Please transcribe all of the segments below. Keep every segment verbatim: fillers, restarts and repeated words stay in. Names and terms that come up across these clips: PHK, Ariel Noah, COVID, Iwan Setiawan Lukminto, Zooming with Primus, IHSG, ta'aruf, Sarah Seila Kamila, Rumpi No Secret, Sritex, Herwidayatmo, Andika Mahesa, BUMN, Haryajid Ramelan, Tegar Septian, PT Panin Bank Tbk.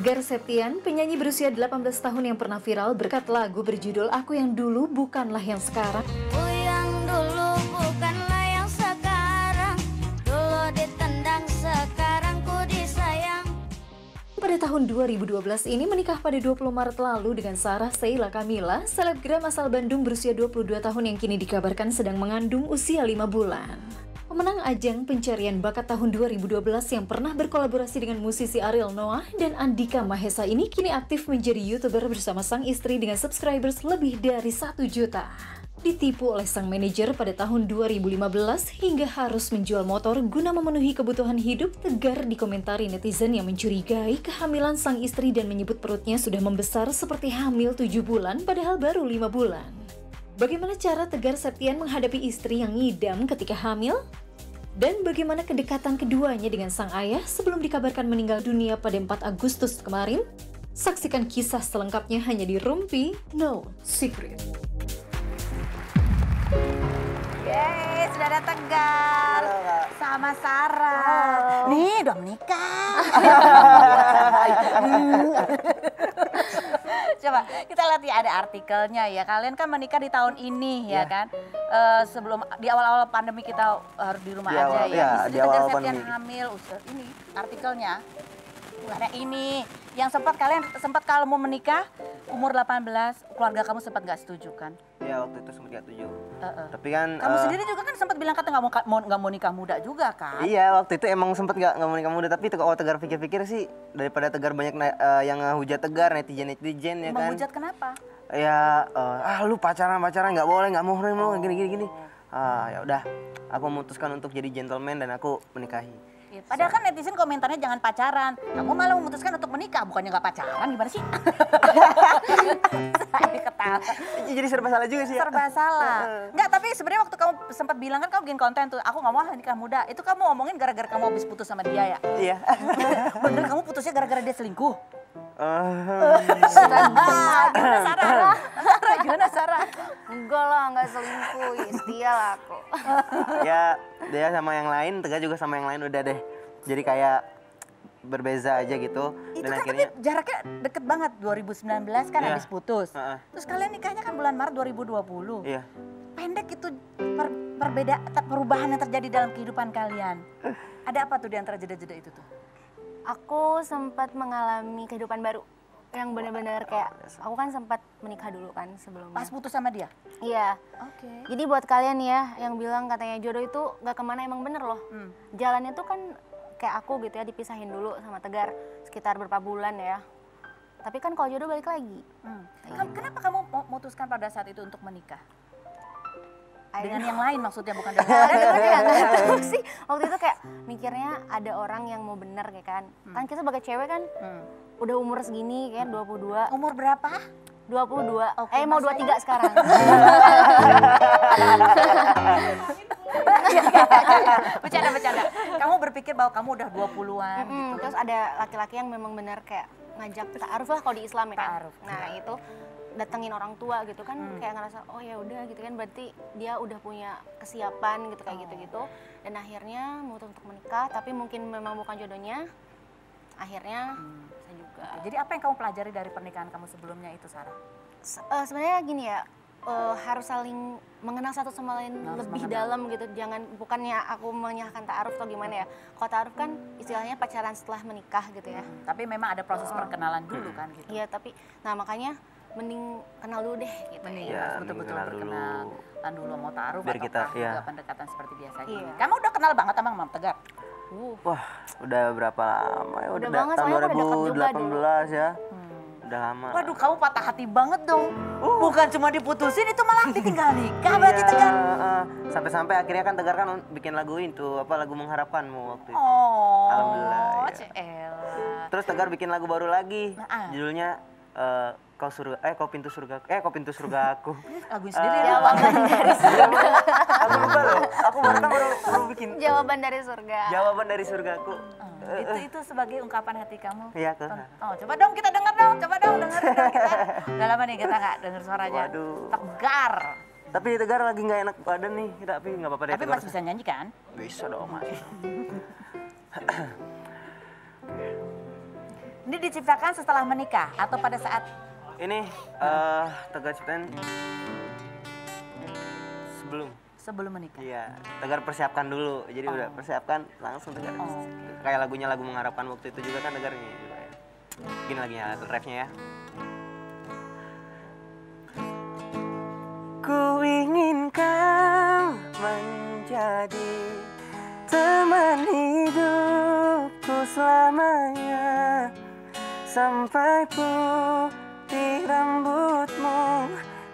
Tegar Septian, penyanyi berusia delapan belas tahun yang pernah viral berkat lagu berjudul Aku Yang Dulu Bukanlah Yang Sekarang. Aku yang dulu bukanlah yang sekarang, dulu ditendang sekarang ku disayang. Pada tahun dua ribu dua belas ini menikah pada dua puluh Maret lalu dengan Sarah Seila Kamila, selebgram asal Bandung berusia dua puluh dua tahun yang kini dikabarkan sedang mengandung usia lima bulan. Pemenang ajang pencarian bakat tahun dua ribu dua belas yang pernah berkolaborasi dengan musisi Ariel Noah dan Andika Mahesa ini kini aktif menjadi YouTuber bersama sang istri dengan subscribers lebih dari satu juta. Ditipu oleh sang manajer pada tahun dua ribu lima belas hingga harus menjual motor guna memenuhi kebutuhan hidup, Tegar dikomentari netizen yang mencurigai kehamilan sang istri dan menyebut perutnya sudah membesar seperti hamil tujuh bulan padahal baru lima bulan. Bagaimana cara Tegar Septian menghadapi istri yang ngidam ketika hamil? Dan bagaimana kedekatan keduanya dengan sang ayah sebelum dikabarkan meninggal dunia pada empat Agustus kemarin? Saksikan kisah selengkapnya hanya di Rumpi No Secret. Yeay, sudah ada Tegar. Halo, sama Sarah. Halo. Nih, udah menikah. Coba kita lihat ya, ada artikelnya ya. Kalian kan menikah di tahun ini ya, ya kan? E, sebelum di awal-awal pandemi kita harus di rumah di aja awal, ya. ya di awal pandemi hamil usul ini artikelnya. Ada ini yang sempat kalian sempat kalau mau menikah umur delapan belas, keluarga kamu sempat nggak setuju kan? Ya waktu itu sempat nggak setuju. Uh -uh. Tapi kan kamu uh, sendiri juga kan sempat bilang kata nggak mau nggak mau nikah muda juga kan? Iya waktu itu emang sempat nggak nggak mau nikah muda, tapi kalau Tegar pikir-pikir sih daripada Tegar banyak uh, yang hujat Tegar, netizen-netizen ya kan? Menghujat kenapa? Ya uh, ah lu pacaran-pacaran nggak boleh, nggak mau mau gini-gini. Oh. Ah ya udah, aku memutuskan untuk jadi gentleman dan aku menikahi. Padahal kan netizen komentarnya jangan pacaran, kamu malah memutuskan untuk menikah, bukannya nggak pacaran, gimana sih? Saya ketawa. Jadi serba salah juga sih. Serba salah. Nggak, tapi sebenarnya waktu kamu sempat bilang kan kamu bikin konten tuh, aku nggak mau nikah muda. Itu kamu ngomongin gara-gara kamu habis putus sama dia ya? Iya. Bener kamu putusnya gara-gara dia selingkuh? Gimana Sarah? Gimana Sarah? Enggak lah, nggak selingkuh, setia lah aku. Ya, dia sama yang lain, Tegar juga sama yang lain udah deh. Jadi kayak berbeza aja gitu. Itu dan kan akhirnya jaraknya deket banget, dua ribu sembilan belas kan iya, habis putus. Uh -uh. Terus kalian nikahnya kan bulan Maret dua ribu dua puluh. Iya. Pendek itu per perbeda perubahan yang terjadi dalam kehidupan kalian. Ada apa tuh di antara jeda-jeda itu tuh? Aku sempat mengalami kehidupan baru yang benar-benar kayak aku kan sempat menikah dulu kan sebelumnya. Pas putus sama dia? Iya. Oke. Okay. Jadi buat kalian ya yang bilang katanya jodoh itu gak kemana, emang bener loh. Hmm. Jalannya tuh kan kayak aku gitu ya, dipisahin dulu sama Tegar sekitar berapa bulan ya. Tapi kan kalau jodoh balik lagi. Hmm. Hmm. Kenapa kamu memutuskan pada saat itu untuk menikah? Dengan yang lain maksudnya, bukan dengan ada teman sih. Waktu itu kayak mikirnya ada orang yang mau bener kayak kan. Hmm. Kan kita sebagai cewek kan hmm. udah umur segini kayak dua puluh dua. Umur berapa? dua puluh dua. Okay, eh mau dua puluh tiga saya sekarang. Bercanda-bercanda. Kamu berpikir bahwa kamu udah dua puluhan hmm, gitu. Terus ada laki-laki yang memang bener kayak ngajak ta'aruf lah kalau di Islam ya kan. Nah, itu datengin orang tua gitu kan, hmm. kayak ngerasa oh ya udah gitu kan, berarti dia udah punya kesiapan gitu kayak oh. gitu-gitu. Dan akhirnya memutuskan untuk menikah, tapi mungkin memang bukan jodohnya. Akhirnya hmm. saya juga. Jadi apa yang kamu pelajari dari pernikahan kamu sebelumnya itu, Sarah? Se uh, sebenarnya gini ya, uh, harus saling mengenal satu sama lain harus lebih mengenal. dalam gitu. Jangan, bukannya aku menyalahkan ta'aruf atau gimana ya. Kalau ta'aruf kan istilahnya pacaran setelah menikah gitu ya. Hmm. Tapi memang ada proses oh. perkenalan dulu kan gitu. Iya, tapi nah makanya mending kenal dulu deh gitu. Mending ya, betul-betul ya, berkenalan dulu. dulu mau taruh biar kita ya pendekatan seperti biasanya. Iya. Kamu udah kenal banget sama Mam Tegar? Uh. Wah, udah berapa lama ya? Udah, udah tahun dua ribu delapan belas ya. Hmm. Udah lama. Waduh, kamu patah hati banget dong. Uh. Bukan cuma diputusin, itu malah ditinggal nikah berarti Tegar. Sampai-sampai akhirnya kan Tegar kan bikin lagu itu, apa lagu Mengharapkanmu waktu itu. Oh. Alhamdulillah. Ya. Terus Tegar bikin lagu baru lagi. Nah, judulnya Uh, kau surga, eh kau pintu surga, eh kau pintu surga aku. Lagu sendiri uh, jawaban dari surga. Aku lupa loh, aku baru baru bikin. Jawaban dari surga. Jawaban dari surga aku. Uh, itu itu sebagai ungkapan hati kamu. Iya tuh. Oh coba dong kita dengar dong, coba dong dengar kita. Udah lama nih kita nggak dengar suaranya. Waduh. Tegar. Tapi Tegar lagi nggak enak badan nih, tapi nggak apa-apa deh. Tapi masih bisa nyanyi kan? Bisa dong mas. Ini diciptakan setelah menikah atau pada saat? Ini uh, Tegar Septian sebelum. Sebelum menikah? Iya, Tegar persiapkan dulu. Jadi oh. udah persiapkan langsung Tegar. Oh. Kayak lagunya lagu mengharapkan waktu itu juga kan Tegar ini. Gini lagi ya, refnya ya. Ku ingin kau menjadi teman hidupku selamanya, sampai putih rambutmu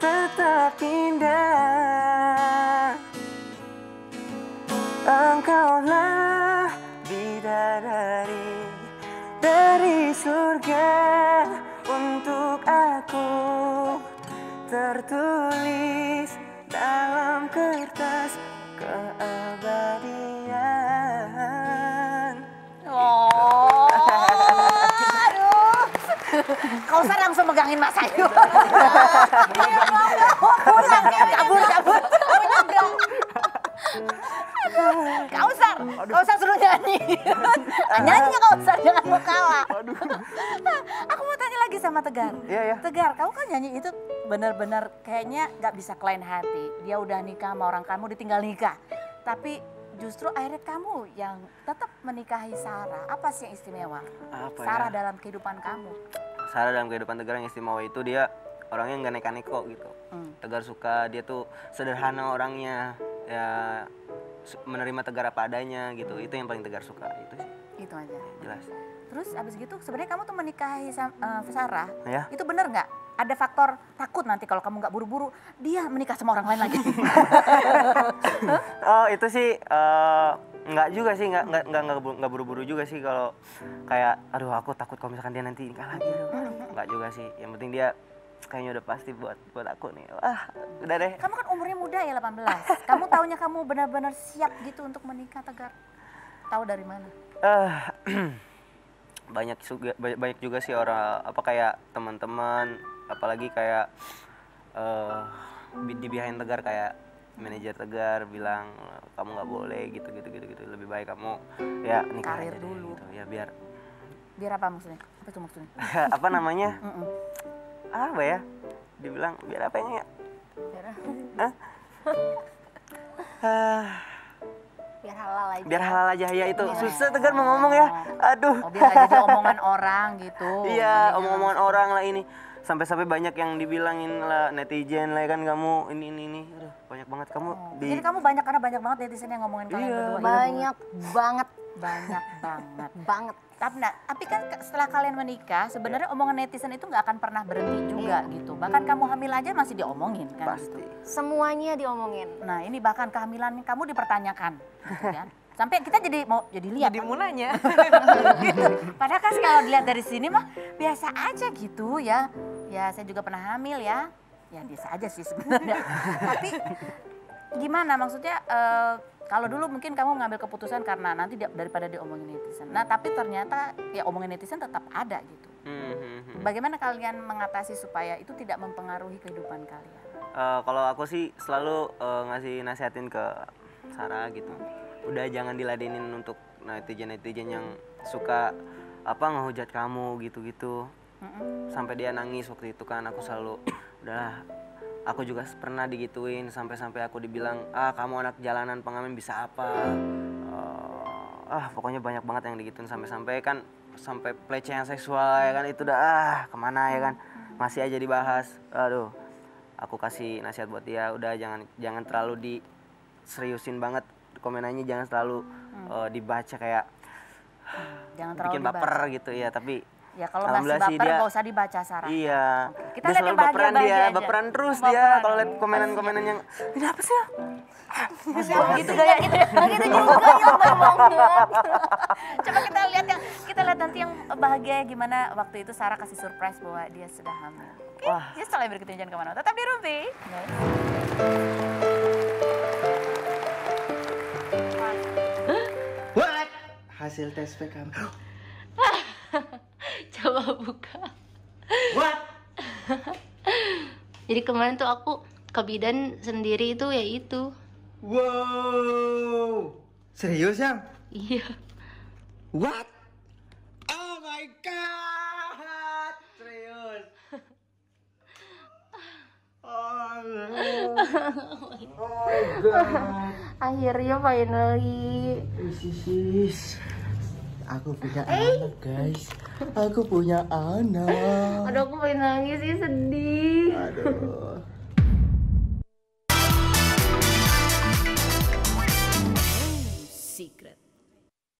tetap indah. Engkaulah bidadari dari surga untuk aku, tertulis dalam kertas keabadian. Oh, aduh. Kau usah langsung megangin Mas Ayu. Pulang, kabur, kabur. Kau Sar, kau Sar suruh nyanyi. Nyanyi kau Sar, jangan mau kalah. Aku mau tanya lagi sama Tegar. Iya, iya. Tegar, kau kan nyanyi itu benar-benar kayaknya nggak bisa kelain hati. Dia udah nikah sama orang, kamu ditinggal nikah. Tapi justru akhirnya kamu yang tetap menikahi Sarah. Apa sih yang istimewa? Apa Sarah ya? Dalam kehidupan kamu? Sarah dalam kehidupan Tegar yang istimewa itu dia orangnya nggak neko-neko gitu. Hmm. Tegar suka, dia tuh sederhana orangnya. Ya, menerima Tegar apa adanya gitu, itu yang paling Tegar suka itu sih. Itu aja. Jelas. Terus abis gitu sebenarnya kamu tuh menikahi uh, Sarah, ya? Itu bener nggak? Ada faktor takut nanti kalau kamu nggak buru-buru dia menikah sama orang lain lagi. Oh itu sih uh, nggak juga sih, nggak nggak nggak nggak buru-buru juga sih kalau kayak aduh aku takut kalau misalkan dia nanti nikah lagi, nggak juga sih. Yang penting dia kayaknya udah pasti buat buat aku nih. Wah, udah deh. Kamu kan umurnya muda ya, delapan belas. Kamu taunya kamu benar-benar siap gitu untuk menikah, Tegar? Tahu dari mana? Uh, banyak juga banyak juga sih orang apa kayak teman-teman, apalagi kayak uh, di behind Tegar kayak manajer Tegar bilang kamu nggak boleh gitu gitu gitu gitu. Lebih baik kamu ya nikah karir aja dulu. Deh, gitu. Ya biar biar apa maksudnya? Apa itu maksudnya? Apa namanya? Mm -mm. Apa ya? Dibilang biar apa ini ya? Biar ah. Ah. Biar halal aja. Biar halal aja ya itu. Biar susah Tegar mau ngomong ya. Aduh. Oh, biar aja omongan orang gitu. Iya, omong-omongan orang lah ini. Sampai-sampai banyak yang dibilangin lah netizen lah kan kamu ini ini ini. Aduh, banyak banget kamu. Oh. Di... Jadi kamu banyak karena banyak banget netizen yang ngomongin kalian iya, berdua. Banyak iya. banget. Banyak banget. Banget. Tapi, nah, tapi kan setelah kalian menikah, sebenarnya yeah. omongan netizen itu nggak akan pernah berhenti juga yeah. gitu. Bahkan kamu hamil aja masih diomongin kan? Pasti. Gitu. Semuanya diomongin. Nah ini bahkan kehamilan kamu dipertanyakan. Gitu kan? Sampai kita jadi mau jadi lihat. Jadi mulanya. Gitu. Padahal kan kalau dilihat dari sini mah biasa aja gitu ya. Ya saya juga pernah hamil ya. Ya biasa aja sih sebenarnya. Tapi gimana maksudnya? Uh, Kalau dulu mungkin kamu ngambil keputusan karena nanti daripada diomongin netizen. Nah tapi ternyata ya omongin netizen tetap ada gitu. Mm-hmm. Bagaimana kalian mengatasi supaya itu tidak mempengaruhi kehidupan kalian? Uh, kalau aku sih selalu uh, ngasih nasihatin ke Sarah gitu. Udah jangan diladenin untuk netizen-netizen yang suka apa ngehujat kamu gitu-gitu. Mm-hmm. Sampai dia nangis waktu itu kan aku selalu udahlah. Aku juga pernah digituin sampai-sampai aku dibilang ah kamu anak jalanan pengamen bisa apa uh, ah pokoknya banyak banget yang digituin sampai-sampai kan sampai pelecehan seksual ya kan itu udah ah kemana ya kan masih aja dibahas. Aduh aku kasih nasihat buat dia udah jangan jangan terlalu diseriusin banget komenannya, jangan terlalu uh, dibaca kayak jangan terlalu bikin baper dibaca. Gitu ya tapi ya kalau masih baper dia, gak usah dibaca Sarah. Iya. Oke. Kita lihat yang bahagia, bahagia dia, aja. Baperan terus baperan. Dia kalau lihat komenan-komenan yang ini apa sih? Gitu gaya gitu. Begitu juga yang ngomong. Coba kita lihat yang kita lihat nanti yang bahagia gimana waktu itu Sarah kasih surprise bahwa dia sudah hamil. Oke. Wah. Jadi setelah berikutnya jangan kemana mana tetap di Rumpi. What? Hasil tes P K M. Coba buka. What? Jadi kemarin tuh aku ke bidan sendiri itu ya itu. Wow. Serius, Yang? Iya. What? Oh my God. Oh, akhirnya finally. Isis, aku punya hey. anak guys. Aku punya anak. Aduh, aku pengen nangis sih, sedih.